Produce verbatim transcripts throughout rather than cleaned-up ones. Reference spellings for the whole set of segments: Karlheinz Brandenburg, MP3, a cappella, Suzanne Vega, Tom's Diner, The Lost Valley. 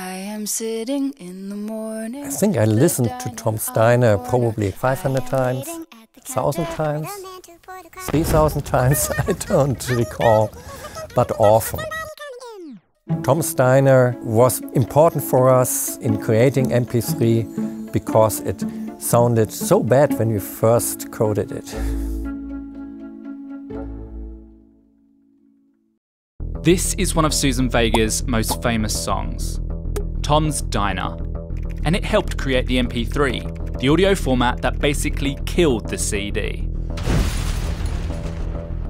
I am sitting in the morning. I think I listened to Tom's Diner probably five hundred times, one thousand times, three thousand times, I don't recall, but often. Tom's Diner was important for us in creating M P three because it sounded so bad when we first coded it. This is one of Suzanne Vega's most famous songs, Tom's Diner, and it helped create the M P three, the audio format that basically killed the C D.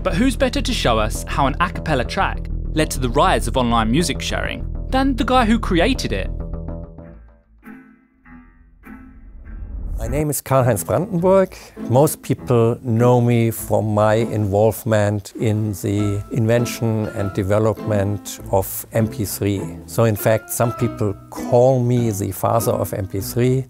But who's better to show us how an a cappella track led to the rise of online music sharing than the guy who created it? My name is Karlheinz Brandenburg. Most people know me from my involvement in the invention and development of M P three. So in fact, some people call me the father of M P three.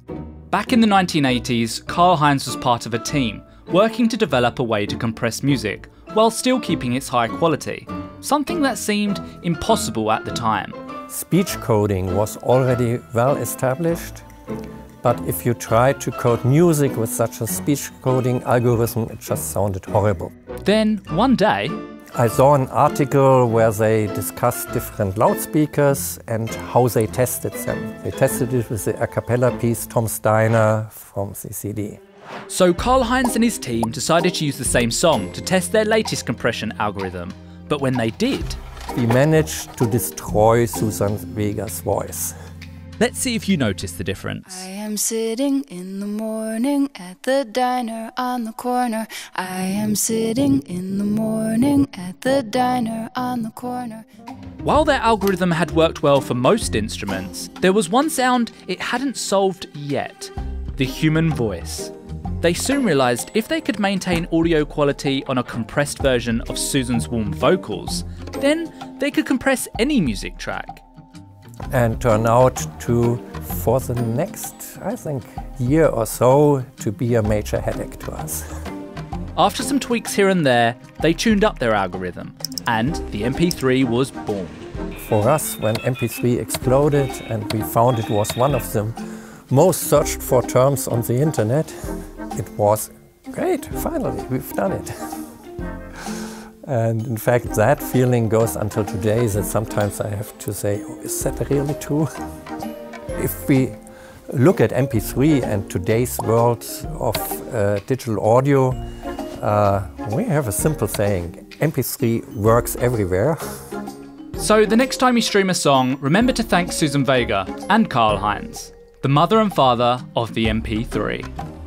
Back in the nineteen eighties, Karlheinz was part of a team working to develop a way to compress music while still keeping its high quality, something that seemed impossible at the time. Speech coding was already well established. But if you try to code music with such a speech coding algorithm, it just sounded horrible. Then, one day, I saw an article where they discussed different loudspeakers and how they tested them. They tested it with the a cappella piece Tom's Diner from the C D. So Karlheinz and his team decided to use the same song to test their latest compression algorithm. But when they did, we managed to destroy Suzanne Vega's voice. Let's see if you notice the difference. I am sitting in the morning at the diner on the corner. I am sitting in the morning at the diner on the corner. While their algorithm had worked well for most instruments, there was one sound it hadn't solved yet, the human voice. They soon realised if they could maintain audio quality on a compressed version of Suzanne's warm vocals, then they could compress any music track. And turn out to, for the next, I think, year or so, to be a major headache to us. After some tweaks here and there, they tuned up their algorithm, and the M P three was born. For us, when M P three exploded and we found it was one of the most searched for terms on the internet, it was great, finally, we've done it. And in fact, that feeling goes until today, that sometimes I have to say, oh, is that really true? If we look at M P three and today's world of uh, digital audio, uh, we have a simple saying, M P three works everywhere. So the next time you stream a song, remember to thank Suzanne Vega and Karlheinz, the mother and father of the M P three.